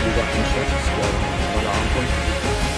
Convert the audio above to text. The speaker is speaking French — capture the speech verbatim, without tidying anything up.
de voir comme ça, parce que voilà, un point.